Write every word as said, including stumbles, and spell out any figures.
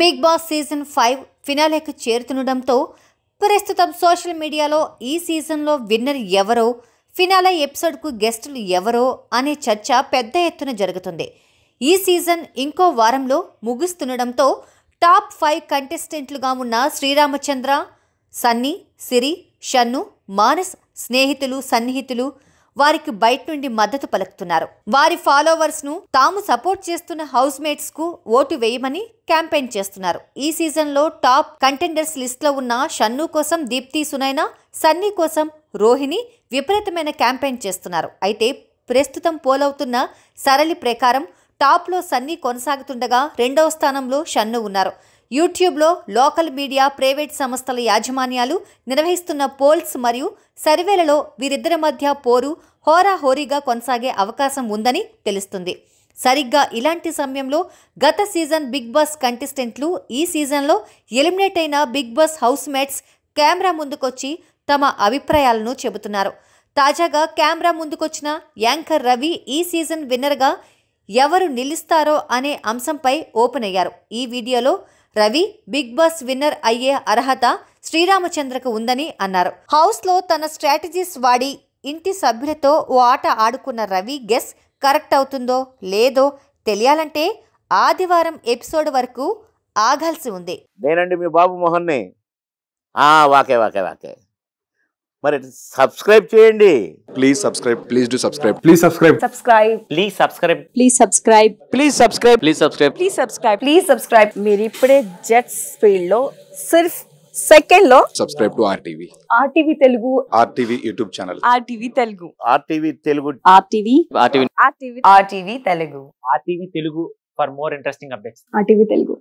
Big Boss season five ఫినాలేకి చేరుతుండడంతో ప్రస్తుతం సోషల్ మీడియాలో ఈ సీజన్లో విన్నర్ ఎవరో, ఫినాలే ఎపిసోడ్కు గెస్టులు ఎవరో అనే చర్చ పెద్ద ఎత్తున జరుగుతుంది. ఈ సీజన్ ఇంకో వారంలో ముగుస్తుండడంతో టాప్ ఫైవ్ కంటెస్టెంట్లుగా ఉన్న శ్రీరామచంద్ర, సన్నీ, సిరి, షన్ను, మానస్ స్నేహితులు సన్నిహితులు వారికి బయట నుండి మద్దతు పలుకుతున్నారు. వారి ఫాలోవర్స్ను తాము సపోర్ట్ చేస్తున్న హౌస్మేట్స్కు ఓటు వేయమని క్యాంపెయిన్ చేస్తున్నారు. ఈ సీజన్లో టాప్ కంటెండర్స్ లిస్ట్లో ఉన్న షన్ను కోసం దీప్తి సునైనా, సన్నీ కోసం రోహిణి విపరీతమైన క్యాంపెయిన్ చేస్తున్నారు. అయితే ప్రస్తుతం పోలవుతున్న సరళి ప్రకారం టాప్లో సన్నీ కొనసాగుతుండగా రెండవ స్థానంలో షన్ను ఉన్నారు. యూట్యూబ్లో లోకల్ మీడియా, ప్రైవేట్ సంస్థల యాజమాన్యాలు నిర్వహిస్తున్న పోల్స్ మరియు సర్వేలలో వీరిద్దరి మధ్య పోరు హోరాహోరీగా కొనసాగే అవకాశం ఉందని తెలుస్తుంది. సరిగ్గా ఇలాంటి సమయంలో గత సీజన్ బిగ్ బాస్ కంటెస్టెంట్లు ఈ సీజన్లో ఎలిమినేట్ అయిన బిగ్ బాస్ హౌస్మేట్స్ కెమెరా ముందుకొచ్చి తమ అభిప్రాయాలను చెబుతున్నారు. తాజాగా కెమెరా ముందుకొచ్చిన యాంకర్ రవి ఈ సీజన్ విన్నర్గా ఎవరు నిలుస్తారో అనే అంశంపై ఓపెన్ అయ్యారు. ఈ వీడియోలో రవి బిగ్ బాస్ విన్నర్ అయ్యే అర్హత శ్రీరామచంద్రకు ఉందని అన్నారు. హౌస్లో తన స్ట్రాటజీస్ వాడి ఇంటి సభ్యులతో ఓ ఆట ఆడుకున్న రవి గెస్ కరెక్ట్ అవుతుందో లేదో తెలియాలంటే ఆదివారం ఎపిసోడ్ వరకు ఆగాల్సి ఉంది. నేనండి మీ బాబు మోహన్ని. వాకే వాకే వాకే మరి సబ్స్క్రైబ్ చేయండి. Please subscribe. Please do subscribe. Please subscribe. Subscribe. Please subscribe. Please subscribe. Please subscribe. Please subscribe. Please subscribe. Please subscribe. మీరు ఇప్పుడే జెట్ స్పీడ్ లో సిర్ఫ్ సెకండ్ లో subscribe to RTV. RTV Telugu. RTV YouTube channel. RTV Telugu. RTV Telugu. RTV. RTV. RTV. RTV Telugu. RTV Telugu for more interesting updates. RTV Telugu.